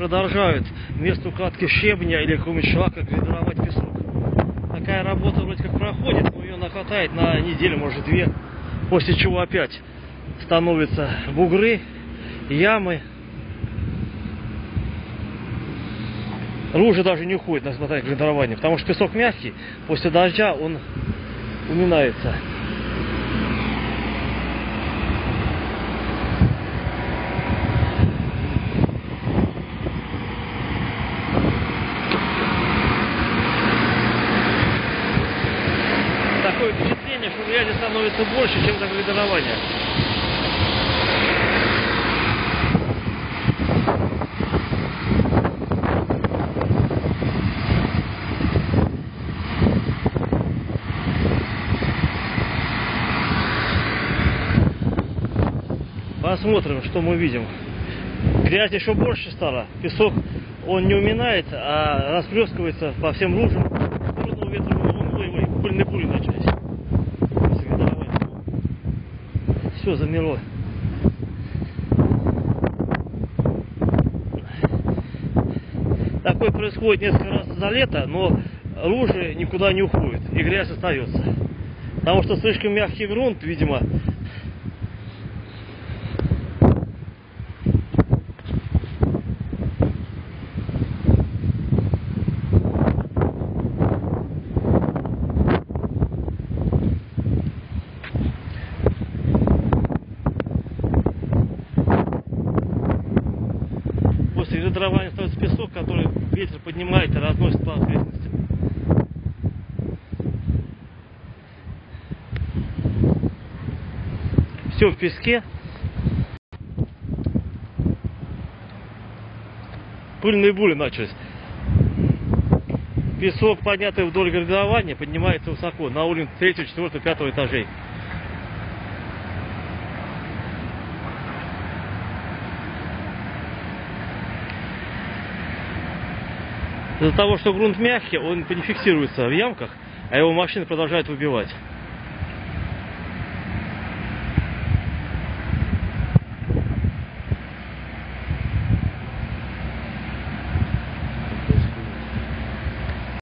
продолжают вместо укладки щебня или какого-нибудь шлака гравировать песок. Такая работа вроде как проходит, но ее нахватает на неделю, может, две, после чего опять становятся бугры, ямы. Ружья даже не уходит на гравирование, потому что песок мягкий, после дождя он уминается. Такое впечатление, что грязи становится больше, чем до гравирования. Посмотрим, что мы видим. Грязь еще больше стала. Песок, он не уминает, а расплескивается по всем лужам. Трудного ветра было, и пыльные пули начались. Все замело. Такое происходит несколько раз за лето, но лужи никуда не уходят, и грязь остается. Потому что слишком мягкий грунт, видимо. После гравирования становится песок, который ветер поднимает и разносит по окрестностям. Все в песке. Пыльные бури начались. Песок, поднятый вдоль гравирования, поднимается высоко, на уровень 3, 4, 5 этажей. Из-за того, что грунт мягкий, он не фиксируется в ямках, а его машины продолжают выбивать.